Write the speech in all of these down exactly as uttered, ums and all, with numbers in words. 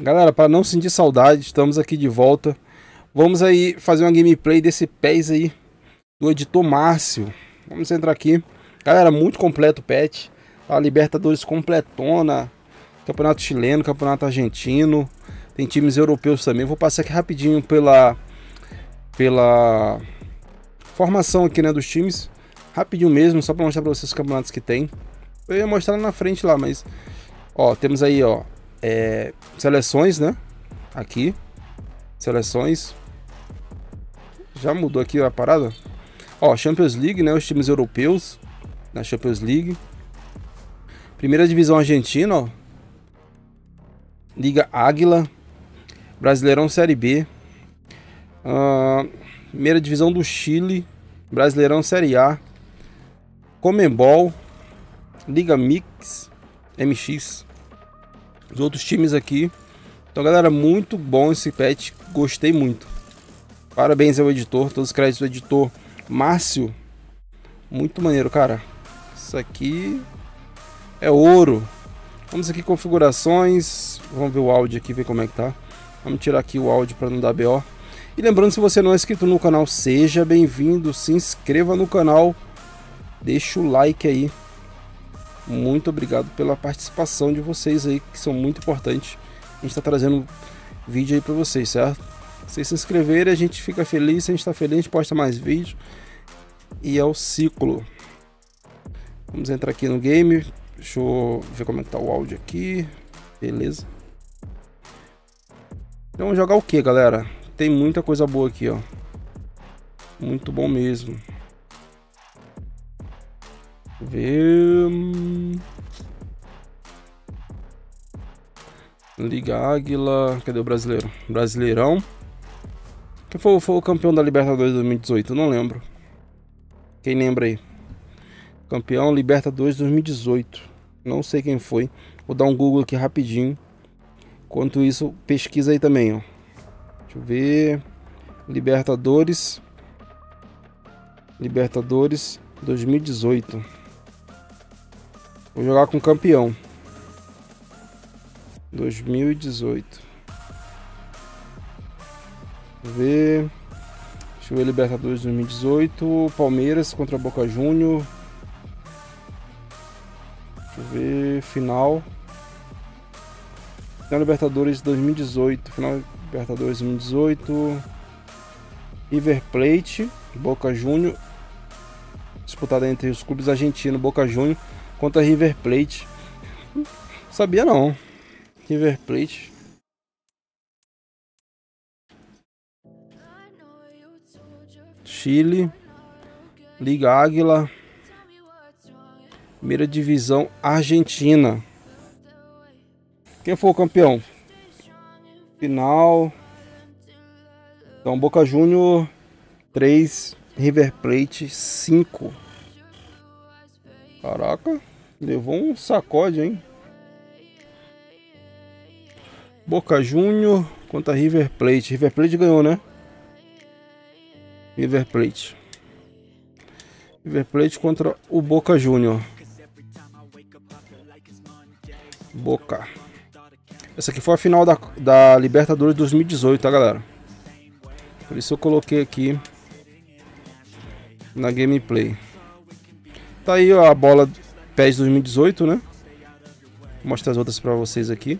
Galera, para não sentir saudade, estamos aqui de volta. Vamos aí fazer uma gameplay desse PES aí, do editor Márcio. Vamos entrar aqui. Galera, muito completo o patch. A Libertadores completona. Campeonato chileno, campeonato argentino. Tem times europeus também. Vou passar aqui rapidinho pela... Pela... formação aqui, né, dos times. Rapidinho mesmo, só para mostrar para vocês os campeonatos que tem. Eu ia mostrar na frente lá, mas... Ó, temos aí, ó... É, seleções, né? Aqui. Seleções. Já mudou aqui a parada. Ó, Champions League, né? Os times europeus. Na Champions League. Primeira divisão argentina, ó. Liga Águila. Brasileirão Série B. Uh, primeira divisão do Chile. Brasileirão Série A. Comembol. Liga Mix. M X. Os outros times aqui. Então, galera, muito bom esse patch. Gostei muito. Parabéns ao editor. Todos os créditos do editor Márcio. Muito maneiro, cara. Isso aqui é ouro. Vamos aqui configurações. Vamos ver o áudio aqui, ver como é que tá. Vamos tirar aqui o áudio para não dar B O. E lembrando, se você não é inscrito no canal, seja bem-vindo. Se inscreva no canal. Deixa o like aí. Muito obrigado pela participação de vocês aí, que são muito importantes. A gente tá trazendo vídeo aí pra vocês, certo? Vocês se inscreverem, a gente fica feliz. Se a gente tá feliz, a gente posta mais vídeos. E é o ciclo. Vamos entrar aqui no game. Deixa eu ver como é que tá o áudio aqui. Beleza. Então, vamos jogar o que, galera? Tem muita coisa boa aqui, ó. Muito bom mesmo. Ver... Liga Águila. Cadê o brasileiro? Brasileirão. Quem foi, foi o campeão da Libertadores dois mil e dezoito? Eu não lembro. Quem lembra aí? Campeão Libertadores dois mil e dezoito. Não sei quem foi. Vou dar um Google aqui rapidinho. Enquanto isso, pesquisa aí também, ó. Deixa eu ver. Libertadores. Libertadores dois mil e dezoito. Vou jogar com campeão dois mil e dezoito. Ver. Deixa eu ver. Libertadores dois mil e dezoito. Palmeiras contra Boca Júnior. Deixa eu ver. Final. Final Libertadores dois mil e dezoito. Final Libertadores dois mil e dezoito. River Plate. Boca Júnior. Disputada entre os clubes argentinos. Boca Júnior contra River Plate. Sabia não. River Plate. Chile. Liga Águila. Primeira divisão argentina. Quem foi o campeão? Final. Então, Boca Júnior três. River Plate cinco. Caraca, levou um sacode, hein? Boca Júnior contra River Plate. River Plate ganhou, né? River Plate. River Plate contra o Boca Júnior. Boca. Essa aqui foi a final da, da Libertadores dois mil e dezoito, tá, galera? Por isso eu coloquei aqui na gameplay. Tá aí, ó, a bola PES dois mil e dezoito, né? Vou mostrar as outras pra vocês aqui.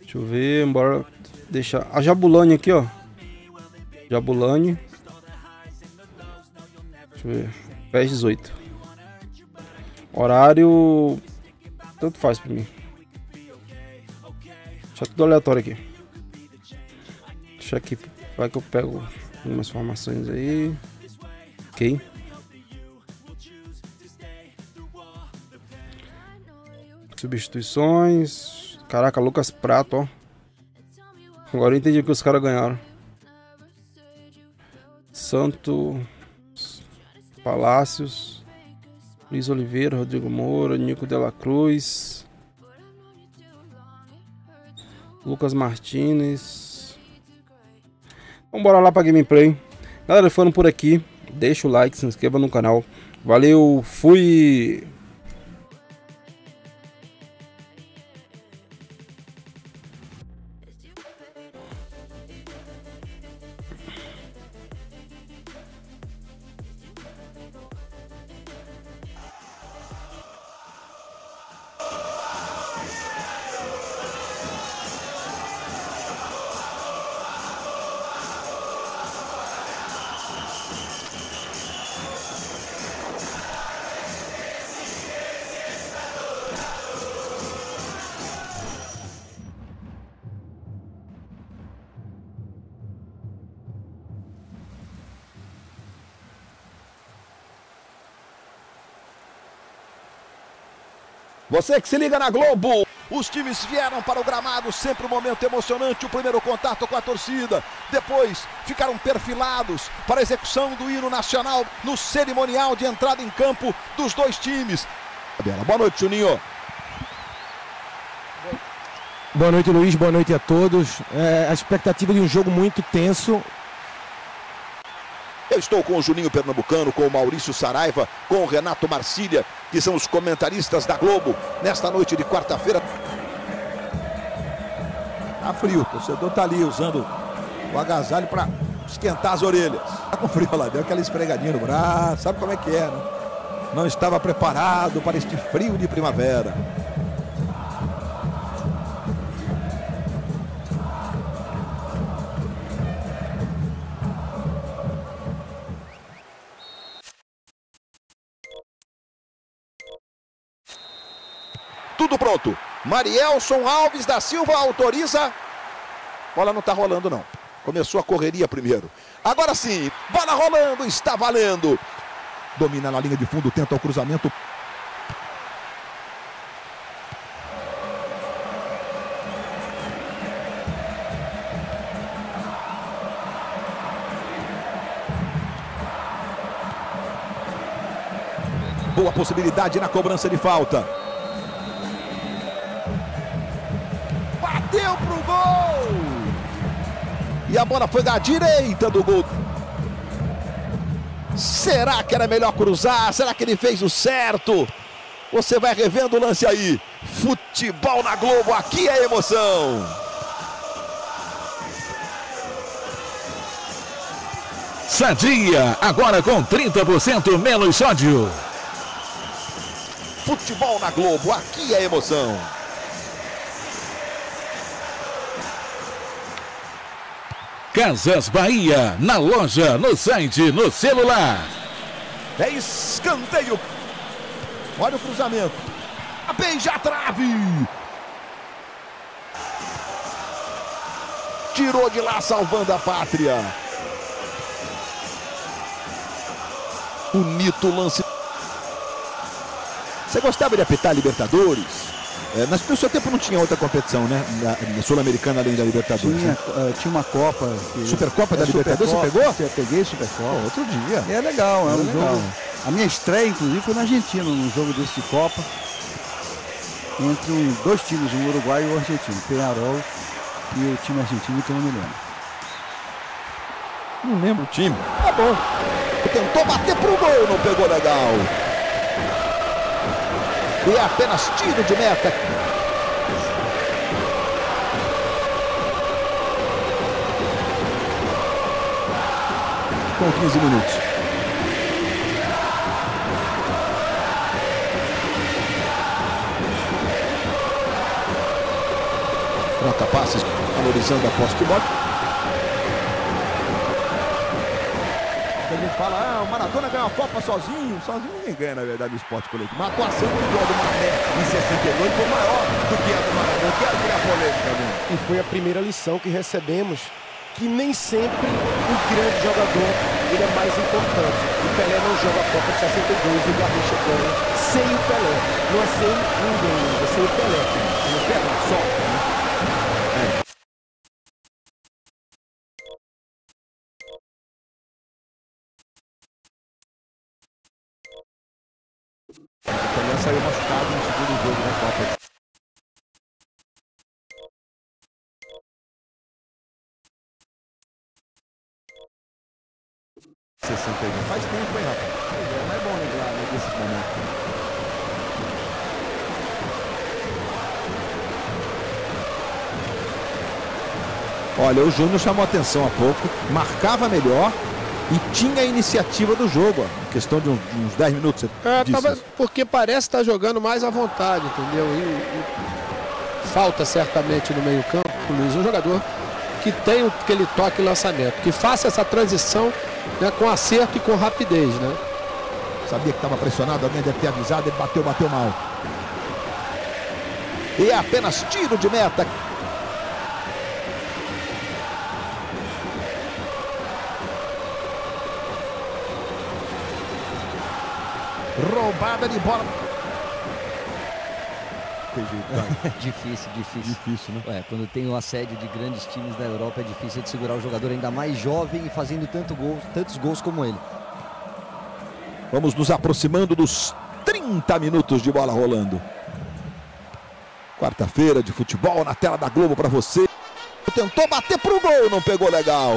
Deixa eu ver, bora deixar... A Jabulani aqui, ó. Jabulani. Deixa eu ver. PES dezoito. Horário... Tanto faz pra mim. Deixa tudo aleatório aqui. Deixa aqui, vai que eu pego algumas formações aí. Ok. Substituições. Caraca, Lucas Prato, ó. Agora eu entendi que os caras ganharam. Santo Palácios, Luiz Oliveira, Rodrigo Moura, Nico de la Cruz, Lucas Martínez. Vamos bora lá pra gameplay. Galera, foram por aqui. Deixa o like, se inscreva no canal. Valeu, fui! Você que se liga na Globo. Os times vieram para o gramado, sempre um momento emocionante, o primeiro contato com a torcida. Depois ficaram perfilados para a execução do hino nacional no cerimonial de entrada em campo dos dois times. Boa noite, Juninho. Boa noite, Luiz. Boa noite a todos. É, a expectativa de um jogo muito tenso. Eu estou com o Juninho Pernambucano, com o Maurício Saraiva, com o Renato Marcília, que são os comentaristas da Globo, nesta noite de quarta-feira. Tá frio, o torcedor tá ali usando o agasalho para esquentar as orelhas. Tá com frio lá, deu aquela esfregadinha no braço, sabe como é que é, né? Não estava preparado para este frio de primavera. Tudo pronto, Marielson Alves da Silva autoriza, bola não tá rolando não, começou a correria primeiro, agora sim, bola rolando, está valendo, domina na linha de fundo, tenta o cruzamento, boa possibilidade na cobrança de falta. Deu pro gol! E a bola foi da direita do gol. Será que era melhor cruzar? Será que ele fez o certo? Você vai revendo o lance aí. Futebol na Globo, aqui é emoção. Sadia, agora com trinta por cento menos sódio. Futebol na Globo, aqui é emoção. Casas Bahia, na loja, no site, no celular. É escanteio. Olha o cruzamento. Beija a trave. Tirou de lá, salvando a pátria. Bonito lance. Você gostava de apitar Libertadores? É, mas no seu tempo não tinha outra competição, né? Na, na Sul-Americana, além da Libertadores. Tinha, né? uh, tinha uma Copa. Que... Supercopa é da Libertadores, Copa, você pegou? Eu peguei Supercopa. Outro dia. E é legal, é, é um legal. Jogo. A minha estreia, inclusive, foi na Argentina, num jogo desse de Copa. Entre dois times, um uruguaio e um argentino. Peñarol e o time argentino, que eu não me lembro. Não lembro o time. Tá bom. Tentou bater pro gol, não pegou legal. E é apenas tiro de meta. Com quinze minutos. Trata passes, valorizando a posse de bola. Ele fala, ah, o Maradona ganhou a Copa sozinho. Sozinho ninguém ganha, na verdade, o esporte coletivo. Uma atuação do gol do Mané em sessenta e dois foi maior do que a do Maradona. Eu quero criar polêmica, né? E foi a primeira lição que recebemos, que nem sempre o grande jogador ele é mais importante. O Pelé não joga a Copa de sessenta e dois e o Garrincha ganha sem o Pelé. Não é sem ninguém, é sem o Pelé. Não pega só, né? Saiu machucado no segundo jogo da Copa. sessenta e um. Faz tempo, hein, rapaz? Não é bom lembrar, né, desse momento. Olha, o Júnior chamou atenção há pouco, marcava melhor. E tinha a iniciativa do jogo, ó. Questão de uns dez minutos. É, tava, porque parece estar tá jogando mais à vontade, entendeu? E, e falta certamente no meio-campo, Luiz, um jogador que tem aquele toque e lançamento, que faça essa transição, né, com acerto e com rapidez, né? Sabia que estava pressionado, alguém deve ter avisado, ele bateu, bateu mal. E é apenas tiro de meta. Roubada de bola. jeito. Difícil, difícil. Difícil, né? Ué, quando tem o assédio de grandes times da Europa, é difícil de segurar o jogador ainda mais jovem e fazendo tanto gol, tantos gols como ele. Vamos nos aproximando dos trinta minutos de bola rolando. Quarta-feira de futebol na tela da Globo para você. Tentou bater pro gol, não pegou legal.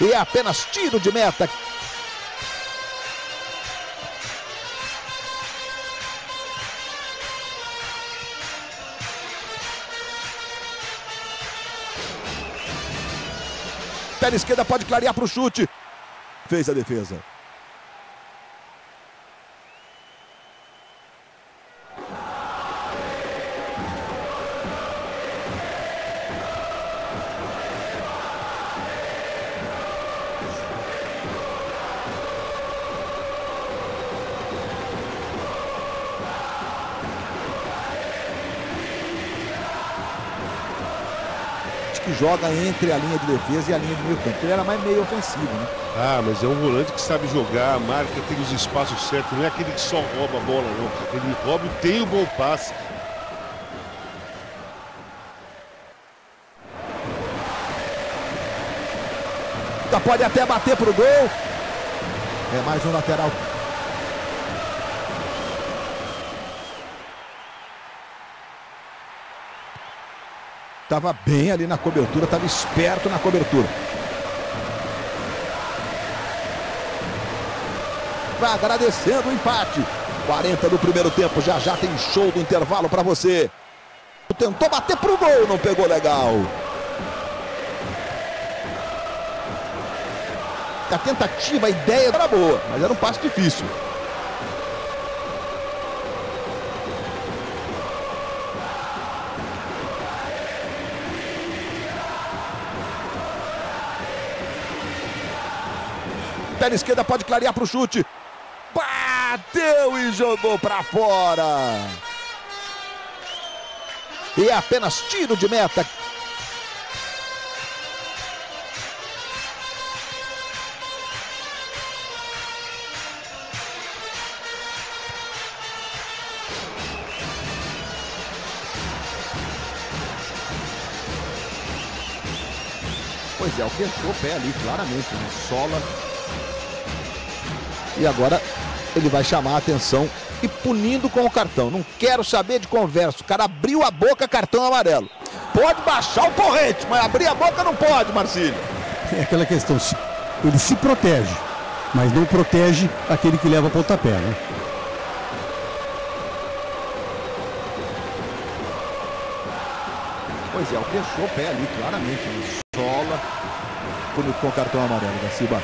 E é apenas tiro de meta. Pela esquerda pode clarear para o chute. Fez a defesa. Que joga entre a linha de defesa e a linha de meio campo. Ele era mais meio ofensivo, né? Ah, mas é um volante que sabe jogar, marca, tem os espaços certos. Não é aquele que só rouba a bola, não. Ele rouba e tem o bom passe. Pode até bater pro gol. É mais um lateral. Estava bem ali na cobertura, estava esperto na cobertura. Vai agradecendo o empate. quarenta do primeiro tempo, já já tem show do intervalo para você. Tentou bater pro gol, não pegou legal. A tentativa, a ideia era boa, mas era um passe difícil. Pela esquerda pode clarear para o chute. Bateu e jogou para fora. E é apenas tiro de meta. Pois é, alcançou o pé ali, claramente, né? Sola. E agora ele vai chamar a atenção e punindo com o cartão. Não quero saber de conversa. O cara abriu a boca, cartão amarelo. Pode baixar o porrete, mas abrir a boca não pode, Marcílio. É aquela questão, ele se protege, mas não protege aquele que leva pontapé, né? Pois é, alcançou o pé ali, claramente. Ele sola, puniu com o cartão amarelo, Garciba.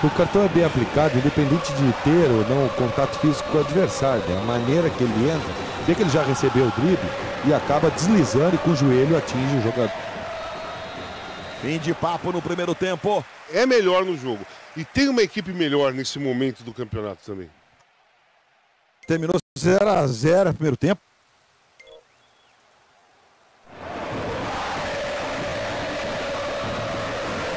O cartão é bem aplicado, independente de ter ou não o contato físico com o adversário, né? A maneira que ele entra, vê que ele já recebeu o drible e acaba deslizando e com o joelho atinge o jogador. Fim de papo no primeiro tempo. É melhor no jogo. E tem uma equipe melhor nesse momento do campeonato também. Terminou zero a zero o primeiro tempo.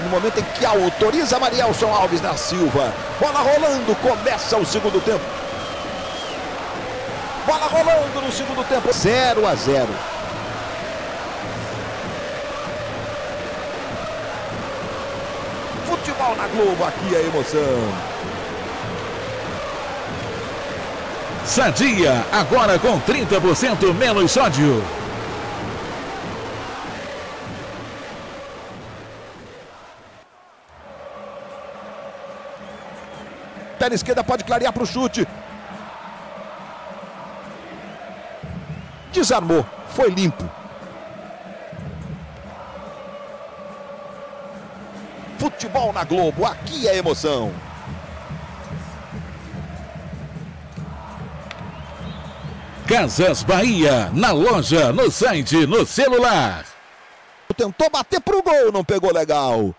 No momento em que autoriza Marielson Alves da Silva. Bola rolando, começa o segundo tempo. Bola rolando no segundo tempo. zero a zero. Futebol na Globo, aqui a emoção. Sadia, agora com trinta por cento menos sódio. Pela esquerda pode clarear para o chute. Desarmou, foi limpo. Futebol na Globo, aqui é emoção. Casas Bahia, na loja, no site, no celular. Tentou bater para o gol, não pegou legal.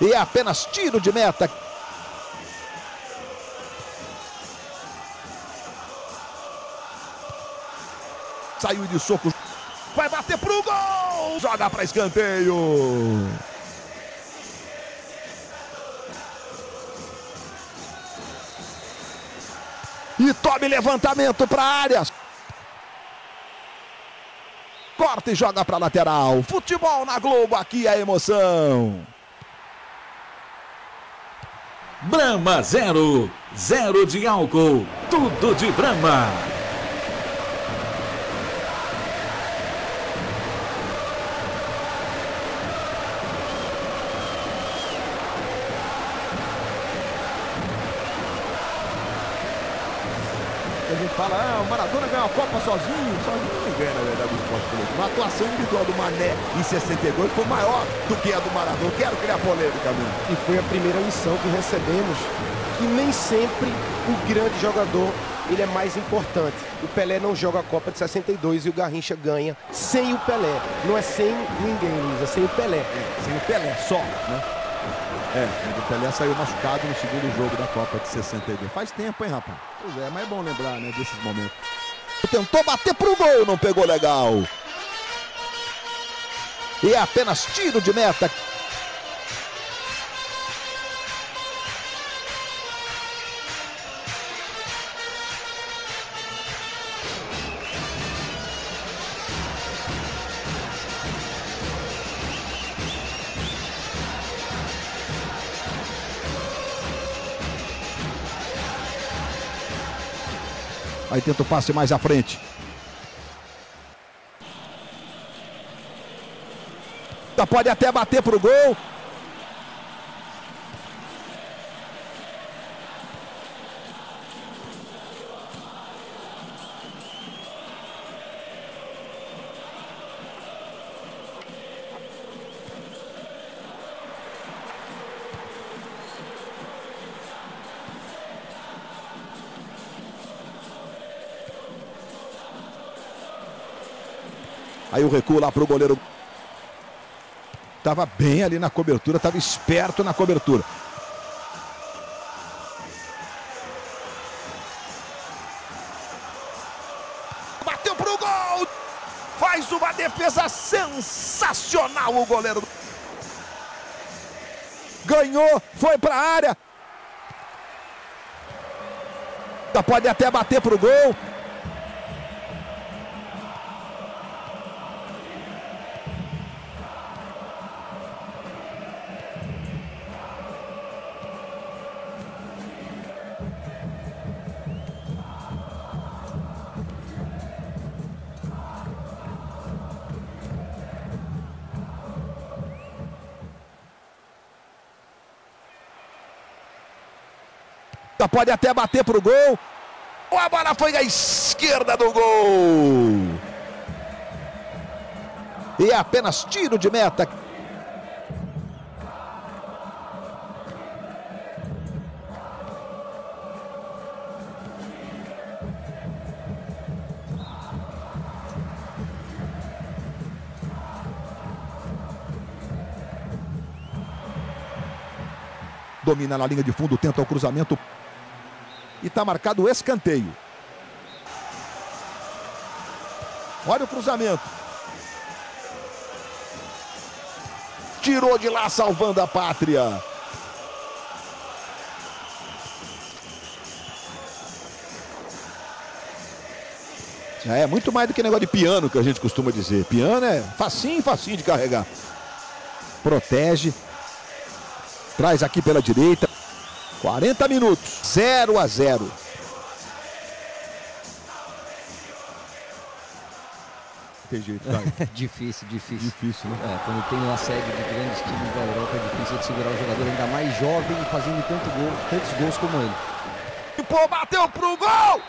E é apenas tiro de meta. Saiu de soco. Vai bater pro gol. Joga para escanteio. E tome levantamento para a área. Corta e joga para a lateral. Futebol na Globo, aqui a emoção. Brahma zero, zero de álcool, tudo de Brahma. A gente fala, ah, o Maradona ganhou a Copa sozinho, sozinho não ganha, na verdade, o esporte coletivo. A atuação individual do Mané em sessenta e dois foi maior do que a do Maradona. Quero criar polêmica, mesmo. E foi a primeira lição que recebemos, que nem sempre o grande jogador, ele é mais importante. O Pelé não joga a Copa de sessenta e dois e o Garrincha ganha sem o Pelé. Não é sem ninguém, Luiz, é sem o Pelé. É, sem o Pelé, só, né? É, o Pelé saiu machucado no segundo jogo da Copa de sessenta e dois. Faz tempo, hein, rapaz? Pois é, mas é bom lembrar, né, desses momentos. Tentou bater pro gol, não pegou legal. E é apenas tiro de meta. Aí tenta o passe mais à frente. Pode até bater pro gol. Aí o recuo lá pro goleiro. Tava bem ali na cobertura, tava esperto na cobertura. Bateu pro gol! Faz uma defesa sensacional o goleiro. Ganhou, foi pra área. Pode até bater pro gol. Pode até bater pro gol. A bola foi à esquerda do gol. E é apenas tiro de meta. Domina na linha de fundo, tenta o cruzamento. E está marcado o escanteio. Olha o cruzamento. Tirou de lá, salvando a pátria. É muito mais do que negócio de piano que a gente costuma dizer. Piano é facinho, facinho de carregar. Protege. Traz aqui pela direita. quarenta minutos, zero a zero. Tem jeito, tá? Difícil, difícil. Difícil, né? É, quando tem uma série de grandes times da Europa, é difícil de segurar um jogador ainda mais jovem e fazendo tanto gol, tantos gols como ele. E pô, bateu pro gol!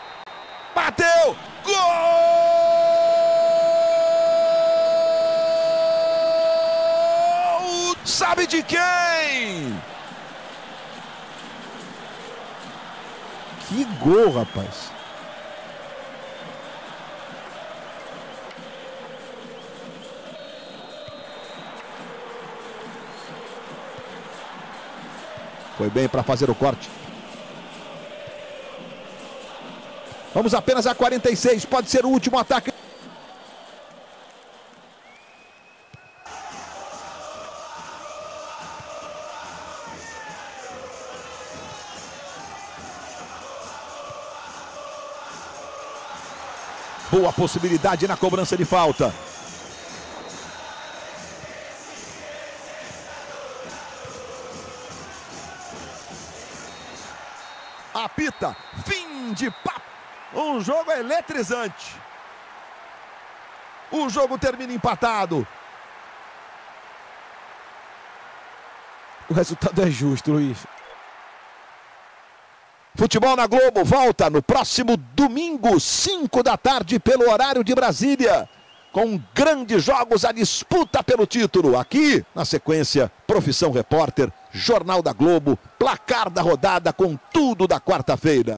Bateu! Gol! Sabe de quem? Que gol, rapaz. Foi bem para fazer o corte. Vamos apenas a quarenta e seis. Pode ser o último ataque. Boa possibilidade na cobrança de falta. Apita. Fim de papo. Um jogo eletrizante. O jogo termina empatado. O resultado é justo, Luiz. Futebol na Globo volta no próximo domingo, cinco da tarde, pelo horário de Brasília. Com grandes jogos, a disputa pelo título. Aqui, na sequência, Profissão Repórter, Jornal da Globo, placar da rodada com tudo da quarta-feira.